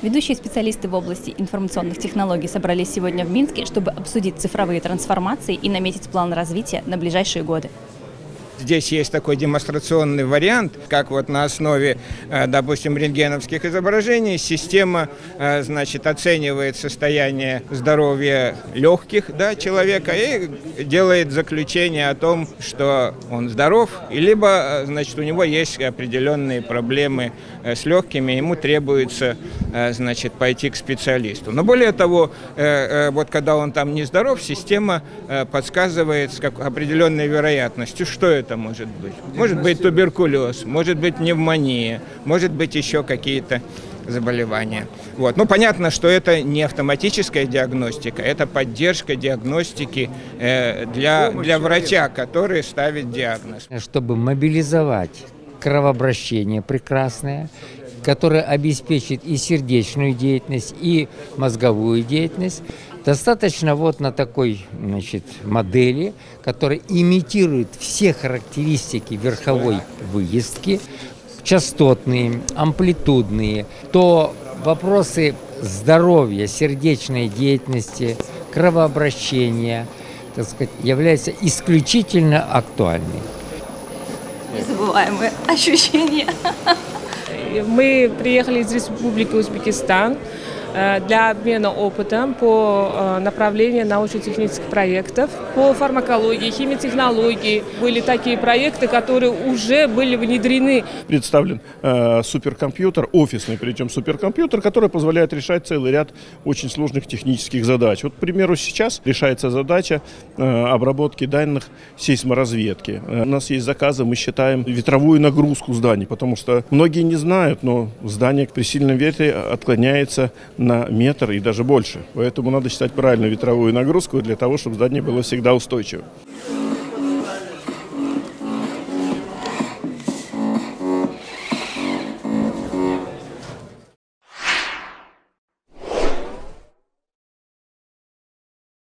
Ведущие специалисты в области информационных технологий собрались сегодня в Минске, чтобы обсудить цифровые трансформации и наметить план развития на ближайшие годы. Здесь есть такой демонстрационный вариант, как вот на основе, допустим, рентгеновских изображений система, значит, оценивает состояние здоровья легких, да, человека и делает заключение о том, что он здоров, либо, значит, у него есть определенные проблемы с легкими, ему требуется, значит, пойти к специалисту. Но более того, вот когда он там нездоров, система подсказывает с определенной вероятностью, что это. Может быть. Может быть туберкулез, может быть пневмония, может быть еще какие-то заболевания. Вот. Ну, понятно, что это не автоматическая диагностика, это поддержка диагностики для врача, который ставит диагноз. Чтобы мобилизовать кровообращение прекрасное, которое обеспечит и сердечную деятельность, и мозговую деятельность, достаточно вот на такой, значит, модели, которая имитирует все характеристики верховой выездки, частотные, амплитудные, то вопросы здоровья, сердечной деятельности, кровообращения, так сказать, являются исключительно актуальными. Незабываемые ощущения. Мы приехали из Республики Узбекистан для обмена опытом по направлению научно-технических проектов, по фармакологии, химиотехнологии. Были такие проекты, которые уже были внедрены. Представлен суперкомпьютер, офисный причем суперкомпьютер, который позволяет решать целый ряд очень сложных технических задач. Вот, к примеру, сейчас решается задача обработки данных сейсморазведки. У нас есть заказы, мы считаем ветровую нагрузку зданий, потому что многие не знают, но здание при сильном ветре отклоняется на метр и даже больше. Поэтому надо считать правильно ветровую нагрузку для того, чтобы здание было всегда устойчиво.